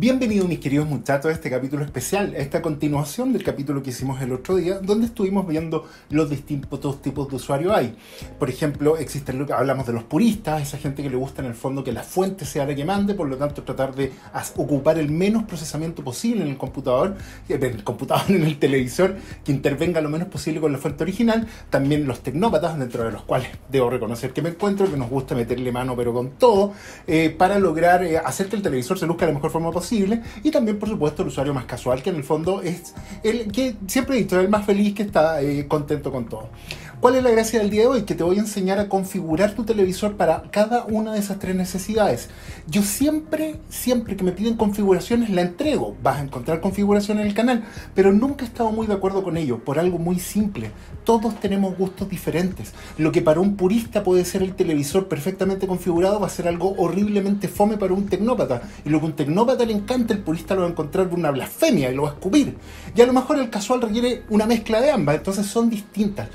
Bienvenidos mis queridos muchachos a este capítulo especial, a esta continuación del capítulo que hicimos el otro día, donde estuvimos viendo los distintos tipos de usuarios hay. Por ejemplo, existen lo que hablamos de los puristas, esa gente que le gusta en el fondo que la fuente sea la que mande, por lo tanto tratar de ocupar el menos procesamiento posible en el televisor, que intervenga lo menos posible con la fuente original. También los tecnópatas, dentro de los cuales debo reconocer que me encuentro, que nos gusta meterle mano pero con todo, para lograr hacer que el televisor se luzca de la mejor forma posible. Y también, por supuesto, el usuario más casual, que en el fondo es el que siempre he dicho, el más feliz, que está contento con todo. ¿Cuál es la gracia del día de hoy? Que te voy a enseñar a configurar tu televisor para cada una de esas tres necesidades. Yo siempre que me piden configuraciones la entrego. Vas a encontrar configuración en el canal, pero nunca he estado muy de acuerdo con ello, por algo muy simple. Todos tenemos gustos diferentes. Lo que para un purista puede ser el televisor perfectamente configurado va a ser algo horriblemente fome para un tecnópata. Y lo que un tecnópata le encanta, el purista lo va a encontrar una blasfemia y lo va a escupir. Y a lo mejor el casual requiere una mezcla de ambas, entonces son distintas.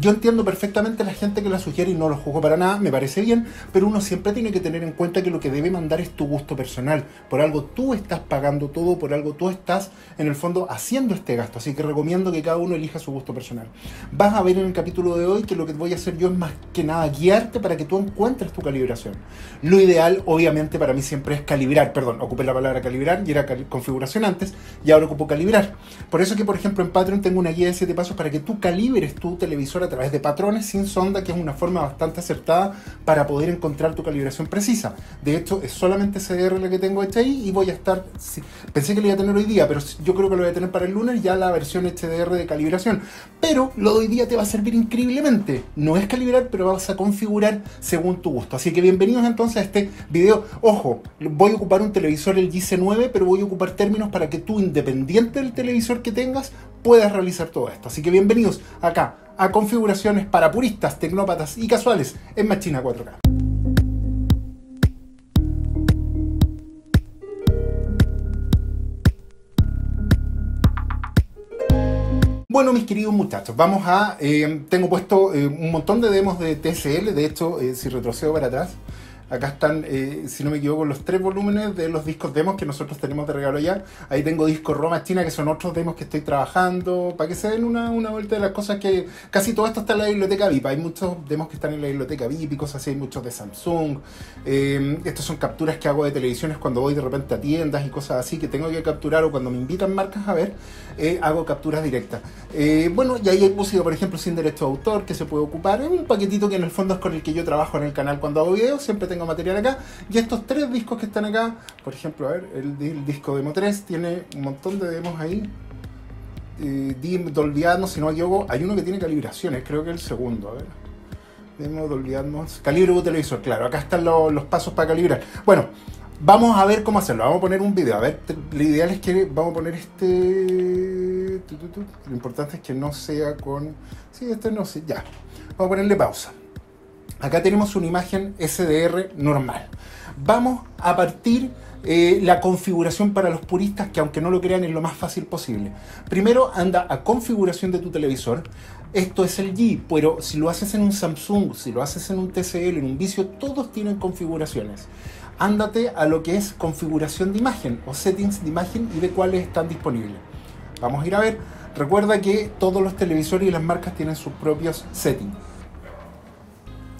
Yo entiendo perfectamente a la gente que la sugiere y no lo juzgo para nada, me parece bien, pero uno siempre tiene que tener en cuenta que lo que debe mandar es tu gusto personal. Por algo tú estás pagando todo, por algo tú estás en el fondo haciendo este gasto, así que recomiendo que cada uno elija su gusto personal. Vas a ver en el capítulo de hoy que lo que voy a hacer yo es más que nada guiarte para que tú encuentres tu calibración. Lo ideal, obviamente, para mí siempre es calibrar, perdón, ocupé la palabra calibrar y era configuración antes y ahora ocupo calibrar. Por eso que, por ejemplo, en Patreon tengo una guía de 7 pasos para que tú calibres tu televisor a través de patrones sin sonda, que es una forma bastante acertada para poder encontrar tu calibración precisa. De hecho, es solamente SDR la que tengo hecha ahí y voy a estar... Sí, pensé que lo iba a tener hoy día, pero yo creo que lo voy a tener para el lunes ya la versión HDR de calibración. Pero lo de hoy día te va a servir increíblemente. No es calibrar, pero vas a configurar según tu gusto. Así que bienvenidos entonces a este video. Ojo, voy a ocupar un televisor LG C9, pero voy a ocupar términos para que tú, independiente del televisor que tengas, puedas realizar todo esto. Así que bienvenidos acá a configuraciones para puristas, tecnópatas y casuales en Machina 4K. Bueno, mis queridos muchachos, vamos a... tengo puesto un montón de demos de TCL, de hecho, si retrocedo para atrás, acá están, si no me equivoco, los 3 volúmenes de los discos demos que nosotros tenemos de regalo ya. Ahí tengo disco ROM China, que son otros demos que estoy trabajando, para que se den una vuelta de las cosas que... Casi todo esto está en la biblioteca VIP. Hay muchos demos que están en la biblioteca VIP y cosas así, hay muchos de Samsung. Estos son capturas que hago de televisiones cuando voy de repente a tiendas y cosas así que tengo que capturar, o cuando me invitan marcas a ver, hago capturas directas. Bueno, y ahí hay música, por ejemplo, sin derecho de autor, que se puede ocupar. Es un paquetito que en el fondo es con el que yo trabajo en el canal cuando hago videos, siempre tengo material acá. Y estos 3 discos que están acá, por ejemplo, a ver, el disco demo 3 tiene un montón de demos ahí. Dolby Atmos, si no me equivoco, hay uno que tiene calibraciones, creo que el segundo, a ver. Demo Dolby Atmos, calibro de televisor, claro, acá están los pasos para calibrar. Bueno, vamos a ver cómo hacerlo, vamos a poner un video, a ver, lo ideal es que vamos a poner este... Lo importante es que no sea con... Sí, este no sé, ya. Vamos a ponerle pausa. Acá tenemos una imagen SDR normal. Vamos a partir la configuración para los puristas, que aunque no lo crean es lo más fácil posible. Primero anda a configuración de tu televisor. Esto es LG, pero si lo haces en un Samsung, si lo haces en un TCL, en un Vizio, todos tienen configuraciones. Ándate a lo que es configuración de imagen o settings de imagen y ve cuáles están disponibles. Vamos a ir a ver. Recuerda que todos los televisores y las marcas tienen sus propios settings.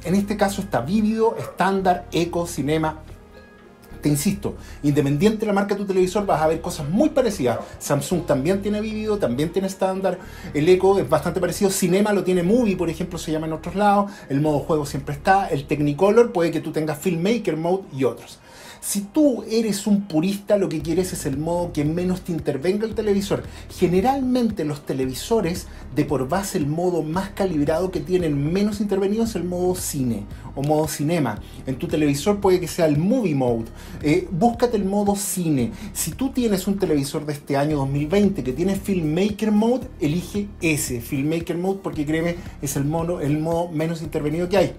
En este caso está vívido, estándar, eco, cinema. Te insisto, independiente de la marca de tu televisor vas a ver cosas muy parecidas. Samsung también tiene vívido, también tiene estándar. El eco es bastante parecido. Cinema lo tiene Movie, por ejemplo, se llama en otros lados. El modo juego siempre está. El Technicolor, puede que tú tengas Filmmaker Mode y otros. Si tú eres un purista, lo que quieres es el modo que menos te intervenga el televisor. Generalmente los televisores, de por base, el modo más calibrado que tienen menos intervenido es el modo cine o modo cinema. En tu televisor puede que sea el movie mode. Búscate el modo cine. Si tú tienes un televisor de este año 2020 que tiene Filmmaker Mode, elige ese, Filmmaker Mode, porque créeme, es el modo menos intervenido que hay.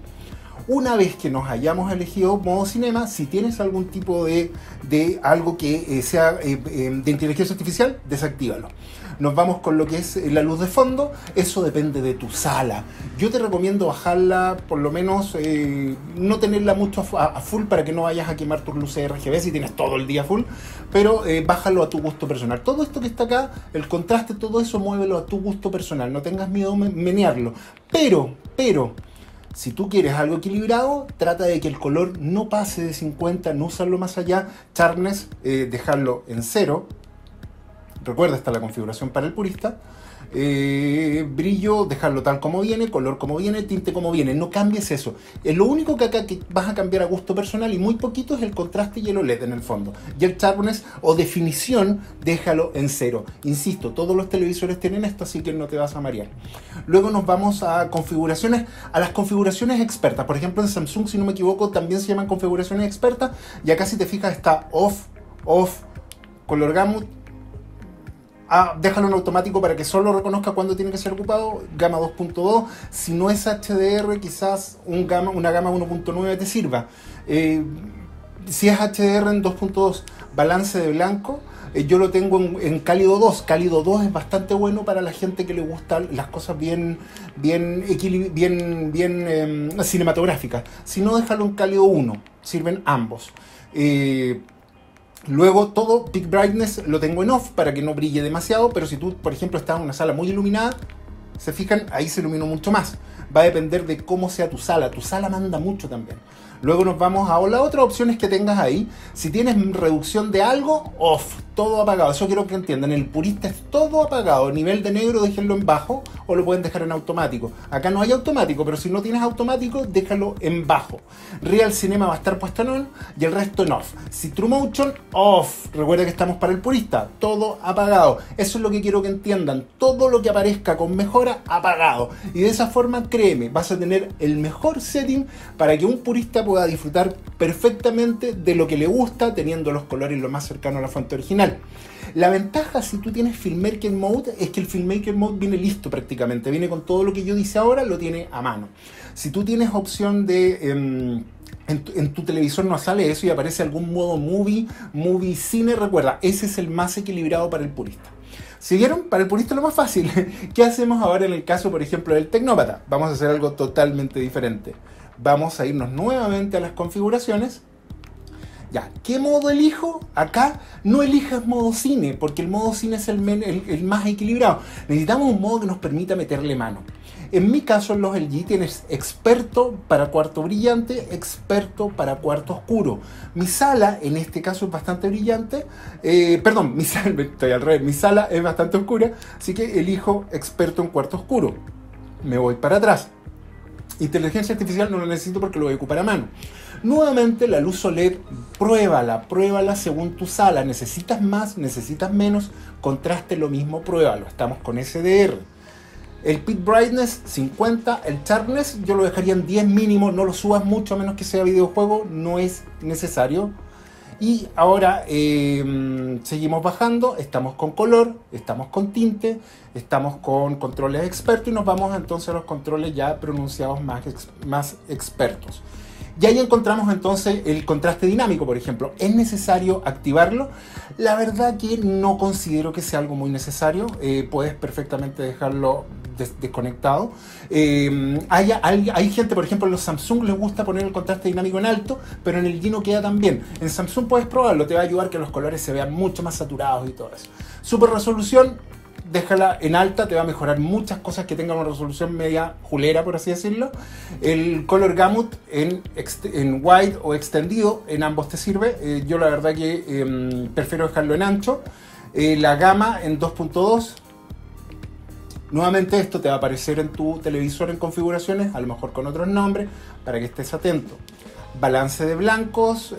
Una vez que nos hayamos elegido modo cinema, si tienes algún tipo de algo que sea de inteligencia artificial, desactívalo. nos vamos con lo que es la luz de fondo. Eso depende de tu sala. Yo te recomiendo bajarla, por lo menos no tenerla mucho a full para que no vayas a quemar tus luces RGB si tienes todo el día full, pero bájalo a tu gusto personal. Todo esto que está acá, el contraste, todo eso muévelo a tu gusto personal, no tengas miedo a menearlo. Pero si tú quieres algo equilibrado, trata de que el color no pase de 50, no usarlo más allá. Sharpness, dejarlo en 0. Recuerda, está la configuración para el purista. Brillo, dejarlo tal como viene, color como viene, tinte como viene, no cambies eso. Lo único que acá que vas a cambiar a gusto personal y muy poquito es el contraste y el OLED en el fondo, y el sharpness o definición déjalo en 0. Insisto, todos los televisores tienen esto, así que no te vas a marear. Luego nos vamos a configuraciones, a las configuraciones expertas. Por ejemplo, en Samsung, si no me equivoco, también se llaman configuraciones expertas, y acá si te fijas está off, color gamut. Déjalo en automático para que solo reconozca cuando tiene que ser ocupado. Gama 2.2, si no es HDR quizás una gama 1.9 te sirva. Si es HDR en 2.2, balance de blanco. Yo lo tengo en cálido 2. Cálido 2 es bastante bueno para la gente que le gustan las cosas bien cinematográficas. Si no, déjalo en cálido 1, sirven ambos. Luego todo, Peak Brightness lo tengo en off para que no brille demasiado, pero si tú, por ejemplo, estás en una sala muy iluminada, se fijan, ahí se iluminó mucho más. Va a depender de cómo sea tu sala manda mucho también. Luego nos vamos a las otras opciones que tengas ahí. Si tienes reducción de algo, off, todo apagado. Eso quiero que entiendan, el purista es todo apagado. Nivel de negro, déjenlo en bajo o lo pueden dejar en automático. Acá no hay automático, pero si no tienes automático, déjalo en bajo. Real Cinema va a estar puesto en on y el resto en off. Si True Motion, off. Recuerda que estamos para el purista, todo apagado. Eso es lo que quiero que entiendan. Todo lo que aparezca con mejora, apagado. Y de esa forma, créeme, vas a tener el mejor setting para que un purista pueda disfrutar perfectamente de lo que le gusta, teniendo los colores lo más cercano a la fuente original. La ventaja si tú tienes Filmmaker Mode es que el Filmmaker Mode viene listo prácticamente, viene con todo lo que yo hice ahora, lo tiene a mano. Si tú tienes opción de... En tu televisor no sale eso y aparece algún modo movie cine, recuerda, ese es el más equilibrado para el purista. ¿Siguieron? Para el purista lo más fácil. ¿Qué hacemos ahora en el caso, por ejemplo, del tecnópata? Vamos a hacer algo totalmente diferente. Vamos a irnos nuevamente a las configuraciones. Ya, ¿qué modo elijo? Acá no elijas modo cine, porque el modo cine es el más equilibrado. Necesitamos un modo que nos permita meterle mano. En mi caso, en los LG tienes experto para cuarto brillante, experto para cuarto oscuro. Mi sala, en este caso, es bastante brillante. Perdón, mi sala, estoy al revés, mi sala es bastante oscura, así que elijo experto en cuarto oscuro. Me voy para atrás. Inteligencia artificial no lo necesito porque lo voy a ocupar a mano. Nuevamente, la luz OLED, pruébala según tu sala. Necesitas más, necesitas menos, contraste lo mismo, pruébalo. Estamos con SDR. El Peak Brightness 50, el Sharpness yo lo dejaría en 10 mínimo, no lo subas mucho a menos que sea videojuego, no es necesario. Y ahora seguimos bajando, estamos con color, estamos con tinte, estamos con controles expertos y nos vamos entonces a los controles ya pronunciados más expertos. Y ahí encontramos entonces el contraste dinámico, por ejemplo. ¿Es necesario activarlo? La verdad que no considero que sea algo muy necesario. Puedes perfectamente dejarlo desconectado. Hay gente, por ejemplo, en los Samsung les gusta poner el contraste dinámico en alto, pero en el LG no queda tan bien. En Samsung puedes probarlo, te va a ayudar que los colores se vean mucho más saturados y todo eso. Super resolución, déjala en alta, te va a mejorar muchas cosas que tengan una resolución media julera, por así decirlo. El color gamut en wide o extendido, en ambos te sirve. Yo la verdad que prefiero dejarlo en ancho. La gama en 2.2. Nuevamente esto te va a aparecer en tu televisor en configuraciones, a lo mejor con otros nombres, para que estés atento. Balance de blancos.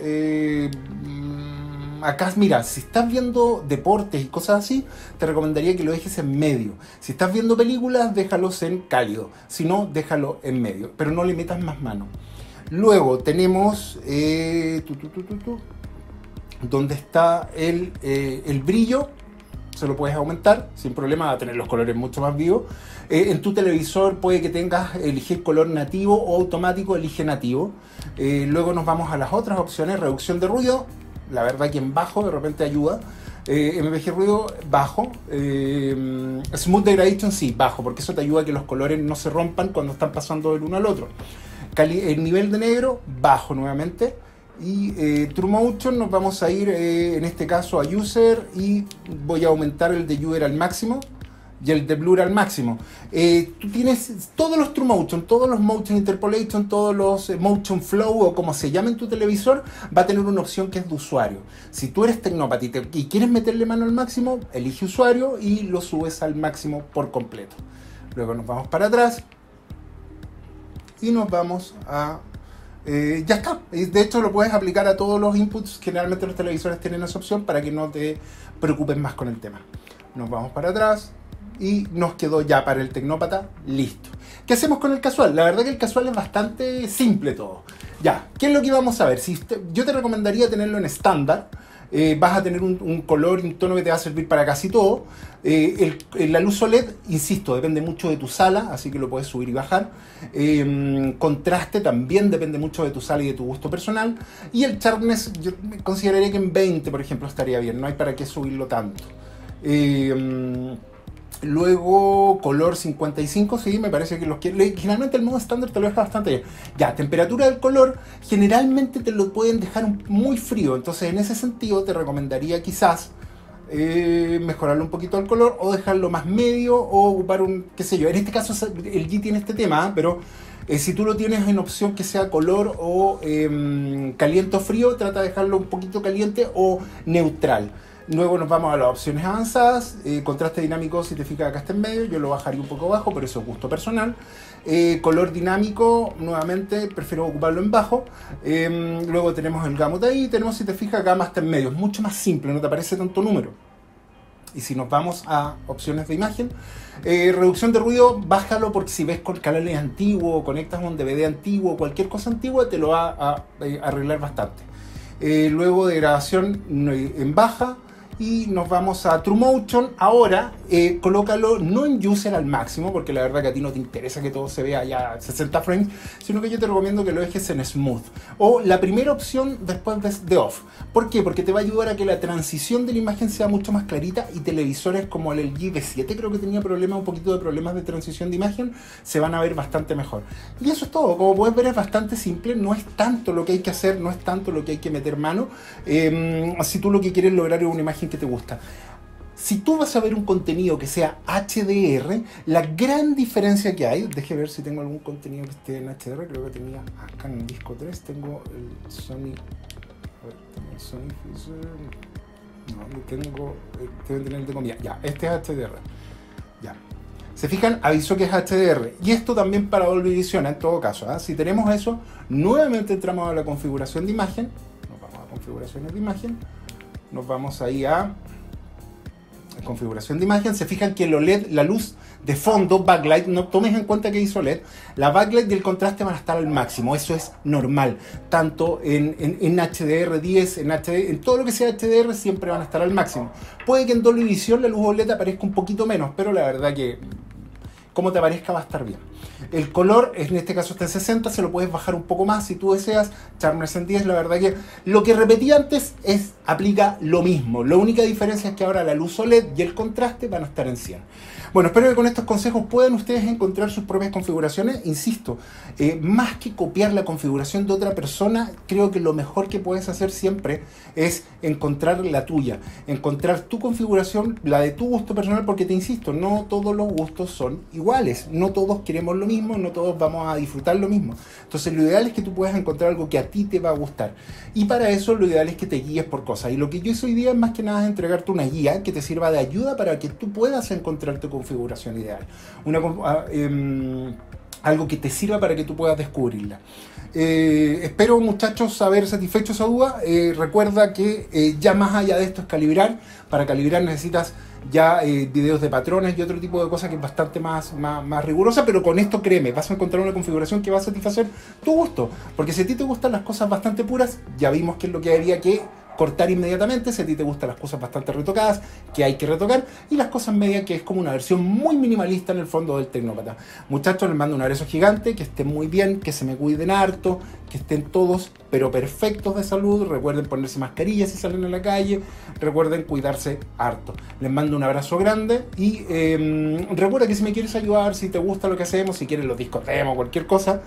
Acá, mira, si estás viendo deportes y cosas así, te recomendaría que lo dejes en medio. Si estás viendo películas, déjalos en cálido. Si no, déjalo en medio, pero no le metas más mano. Luego tenemos donde está el brillo. Se lo puedes aumentar, sin problema, va a tener los colores mucho más vivos. En tu televisor puede que tengas elegir color nativo o automático, elige nativo. Luego nos vamos a las otras opciones, reducción de ruido. La verdad que en bajo de repente ayuda. MPG ruido bajo, smooth degradation sí, bajo, porque eso te ayuda a que los colores no se rompan cuando están pasando del uno al otro. El nivel de negro bajo nuevamente, y True Motion nos vamos a ir en este caso a User, y voy a aumentar el de User al máximo y el de Blur al máximo. Tú tienes todos los True Motion, todos los Motion Interpolation, todos los Motion Flow o como se llame en tu televisor, va a tener una opción que es de usuario. Si tú eres tecnópata y quieres meterle mano al máximo, elige usuario y lo subes al máximo por completo. Luego nos vamos para atrás y nos vamos a... ya está. De hecho lo puedes aplicar a todos los inputs. Generalmente los televisores tienen esa opción para que no te preocupes más con el tema. Nos vamos para atrás y nos quedó ya para el tecnópata listo. ¿Qué hacemos con el casual? La verdad que el casual es bastante simple todo. Ya, ¿qué es lo que vamos a ver? Si yo te recomendaría tenerlo en estándar. Vas a tener un color y un tono que te va a servir para casi todo. La luz OLED, insisto, depende mucho de tu sala, así que lo puedes subir y bajar. Contraste también depende mucho de tu sala y de tu gusto personal. Y el sharpness, yo consideraría que en 20, por ejemplo, estaría bien. No hay para qué subirlo tanto. Luego color 55, sí, me parece que los quiere. Generalmente el modo estándar te lo deja bastante bien. Ya, temperatura del color, generalmente te lo pueden dejar muy frío. Entonces en ese sentido te recomendaría quizás mejorarlo un poquito al color, o dejarlo más medio, o ocupar un, qué sé yo. En este caso LG tiene este tema, pero si tú lo tienes en opción que sea color o caliente o frío, trata de dejarlo un poquito caliente o neutral. Luego nos vamos a las opciones avanzadas, contraste dinámico, si te fijas acá está en medio, yo lo bajaría un poco bajo, pero eso es gusto personal. Color dinámico, nuevamente prefiero ocuparlo en bajo. Luego tenemos el gamut ahí, tenemos, si te fijas, gamma está en medio, es mucho más simple, no te aparece tanto número. Y si nos vamos a opciones de imagen, reducción de ruido, bájalo, porque si ves con canales antiguos, conectas un DVD antiguo, cualquier cosa antigua, te lo va a arreglar bastante. Luego de grabación en baja. Y nos vamos a True Motion. Ahora, colócalo no en User al máximo, porque la verdad que a ti no te interesa que todo se vea ya a 60 frames, sino que yo te recomiendo que lo dejes en Smooth, o la primera opción después de Off. ¿Por qué? Porque te va a ayudar a que la transición de la imagen sea mucho más clarita, y televisores como el LG V7, creo que tenía problemas, un poquito de problemas de transición de imagen, se van a ver bastante mejor. Y eso es todo. Como puedes ver, es bastante simple, no es tanto lo que hay que hacer, no es tanto lo que hay que meter mano. Si tú lo que quieres lograr es una imagen que te gusta. Si tú vas a ver un contenido que sea HDR, la gran diferencia que hay, deje ver si tengo algún contenido que esté en HDR, creo que tenía acá en el disco 3, tengo el Sony, a ver, tengo el Sony Vizio, no, tengo, deben tener el de comida, ya, este es HDR, ya. Se fijan, avisó que es HDR, y esto también para Dolby Vision en todo caso, ¿eh? Si tenemos eso, nuevamente entramos a la configuración de imagen, nos vamos a configuraciones de imagen, nos vamos ahí a configuración de imagen. Se fijan que el OLED, la luz de fondo, backlight, no tomes en cuenta que hizo LED, la backlight y el contraste van a estar al máximo. Eso es normal, tanto en HDR10, en todo lo que sea HDR siempre van a estar al máximo. Puede que en Dolby Vision la luz OLED aparezca un poquito menos, pero la verdad que como te aparezca va a estar bien. El color, en este caso está en 60, se lo puedes bajar un poco más si tú deseas. Sharpness en 10, la verdad que lo que repetí antes es, aplica lo mismo. La única diferencia es que ahora la luz OLED y el contraste van a estar en 100. Bueno, espero que con estos consejos puedan ustedes encontrar sus propias configuraciones. Insisto, más que copiar la configuración de otra persona, creo que lo mejor que puedes hacer siempre es encontrar la tuya, encontrar tu configuración, la de tu gusto personal, porque te insisto, no todos los gustos son iguales, no todos queremos lo mismo, no todos vamos a disfrutar lo mismo. Entonces lo ideal es que tú puedas encontrar algo que a ti te va a gustar, y para eso lo ideal es que te guíes por cosas, y lo que yo hice hoy día es más que nada entregarte una guía que te sirva de ayuda para que tú puedas encontrar tu configuración ideal, algo que te sirva para que tú puedas descubrirla. Espero, muchachos, haber satisfecho esa duda. Recuerda que ya más allá de esto es calibrar. Para calibrar necesitas ya videos de patrones y otro tipo de cosas que es bastante más rigurosa, pero con esto, créeme, vas a encontrar una configuración que va a satisfacer tu gusto, porque si a ti te gustan las cosas bastante puras, ya vimos que es lo que habría que cortar inmediatamente. Si a ti te gustan las cosas bastante retocadas, que hay que retocar, y las cosas medias, que es como una versión muy minimalista en el fondo del tecnópata. Muchachos, les mando un abrazo gigante, que estén muy bien, que se me cuiden harto, que estén todos pero perfectos de salud, recuerden ponerse mascarillas si salen a la calle, recuerden cuidarse harto. Les mando un abrazo grande y recuerda que si me quieres ayudar, si te gusta lo que hacemos, si quieres los discos demo, cualquier cosa,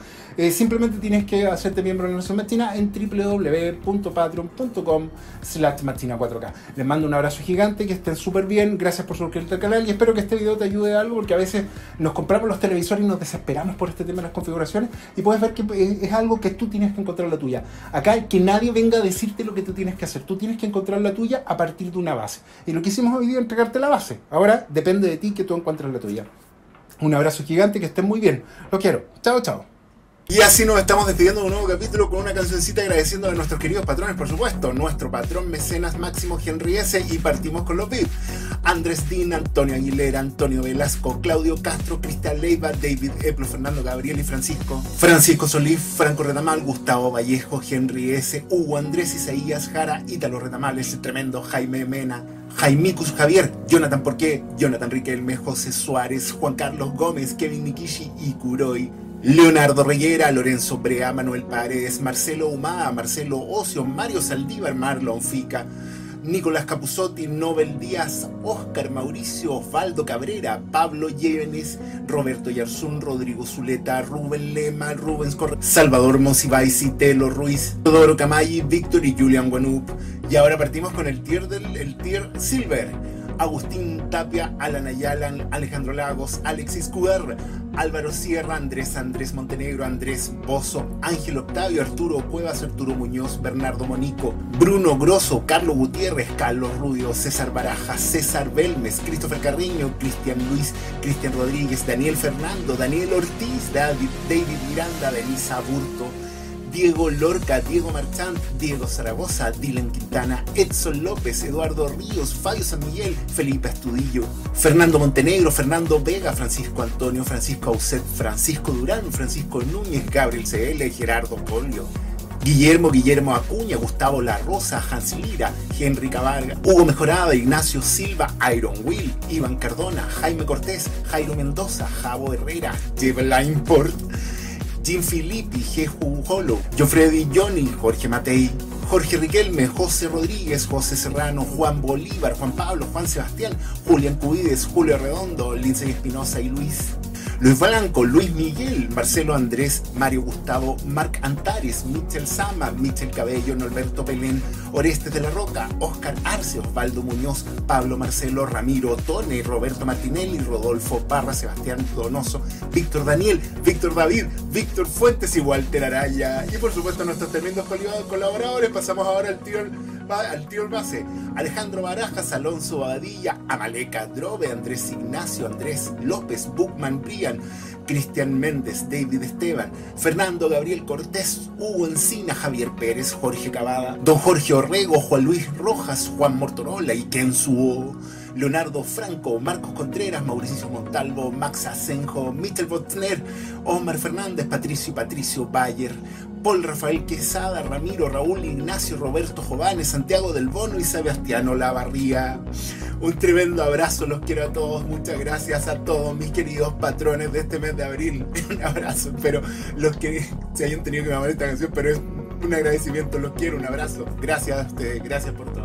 simplemente tienes que hacerte miembro de nuestra Machina en www.patreon.com/Machina4K. Les mando un abrazo gigante, que estén súper bien, gracias por suscribirte al canal y espero que este video te ayude a algo, porque a veces nos compramos los televisores y nos desesperamos por este tema de las configuraciones y puedes ver que es algo que tú tienes que encontrar la tuya. Acá que nadie venga a decirte lo que tú tienes que hacer, tú tienes que encontrar la tuya a partir de una base. Y lo que hicimos hoy día es entregarte la base, ahora depende de ti que tú encuentres la tuya. Un abrazo gigante, que estén muy bien, los quiero, chao chao. Y así nos estamos despidiendo de un nuevo capítulo con una cancioncita, agradeciendo a nuestros queridos patrones, por supuesto. Nuestro patrón mecenas Máximo Henry S. Y partimos con los VIP: Andrés Din, Antonio Aguilera, Antonio Velasco, Claudio Castro, Cristian Leiva, David Eplo, Fernando Gabriel y Francisco Solís, Franco Retamal, Gustavo Vallejo, Henry S, Hugo Andrés, Isaías Jara, Ítalo Retamales, el tremendo Jaime Mena, Jaimicus Javier, Jonathan Porqué, Jonathan Riquelme, José Suárez, Juan Carlos Gómez, Kevin Nikishi y Kuroy, Leonardo Reguera, Lorenzo Brea, Manuel Paredes, Marcelo Humada, Marcelo Ocio, Mario Saldívar, Marlon Fica, Nicolás Capuzotti, Nobel Díaz, Óscar Mauricio, Osvaldo Cabrera, Pablo Llévenes, Roberto Yarzún, Rodrigo Zuleta, Rubén Lema, Rubens Correa, Salvador Monsiváis, Citelo Ruiz, Teodoro Camayi, Víctor y Julian Wanup. Y ahora partimos con el tier Silver. Agustín Tapia, Alan Ayala, Alejandro Lagos, Alexis Cuder, Álvaro Sierra, Andrés Montenegro, Andrés Bozo, Ángel Octavio, Arturo Cuevas, Arturo Muñoz, Bernardo Monico, Bruno Grosso, Carlos Gutiérrez, Carlos Rubio, César Baraja, César Belmes, Christopher Carriño, Cristian Luis, Cristian Rodríguez, Daniel Fernando, Daniel Ortiz, David Miranda, Denisa Aburto, Diego Lorca, Diego Marchant, Diego Zaragoza, Dylan Quintana, Edson López, Eduardo Ríos, Fabio San Miguel, Felipe Astudillo, Fernando Montenegro, Fernando Vega, Francisco Antonio, Francisco Auset, Francisco Durán, Francisco Núñez, Gabriel CL, Gerardo Polio, Guillermo Acuña, Gustavo La Rosa, Hans Lira, Henry Cabarga, Hugo Mejorada, Ignacio Silva, Iron Will, Iván Cardona, Jaime Cortés, Jairo Mendoza, Javo Herrera, Jebla Import, Jim Filippi, Jeju Holo, Jofredi Johnny, Jorge Matei, Jorge Riquelme, José Rodríguez, José Serrano, Juan Bolívar, Juan Pablo, Juan Sebastián, Julián Cubides, Julio Redondo, Lindsay Espinosa y Luis Blanco, Luis Miguel, Marcelo Andrés, Mario Gustavo, Marc Antares, Michel Sama, Michel Cabello, Norberto Pelén, Orestes de la Roca, Oscar Arce, Osvaldo Muñoz, Pablo Marcelo, Ramiro Tone, Roberto Martinelli, Rodolfo Parra, Sebastián Donoso, Víctor Daniel, Víctor David, Víctor Fuentes y Walter Araya. Y por supuesto nuestros tremendos colaboradores. Pasamos ahora al tier base: Alejandro Barajas, Alonso Badilla, Amaleca Drobe, Andrés Ignacio, Andrés López, Bookman Brian, Cristian Méndez, David Esteban, Fernando Gabriel Cortés, Hugo Encina, Javier Pérez, Jorge Cavada, Don Jorge Orrego, Juan Luis Rojas, Juan Mortorola y Ken Suo, Leonardo Franco, Marcos Contreras, Mauricio Montalvo, Max Asenjo, Michel Botner, Omar Fernández, Patricio Bayer, Paul Rafael Quesada, Ramiro, Raúl, Ignacio, Roberto Jovanes, Santiago del Bono y Sebastián Olavarría. Un tremendo abrazo, los quiero a todos, muchas gracias a todos mis queridos patrones de este mes de abril. Un abrazo, espero los que se hayan tenido que mamar esta canción, pero es un agradecimiento, los quiero, un abrazo, gracias a ustedes, gracias por todo.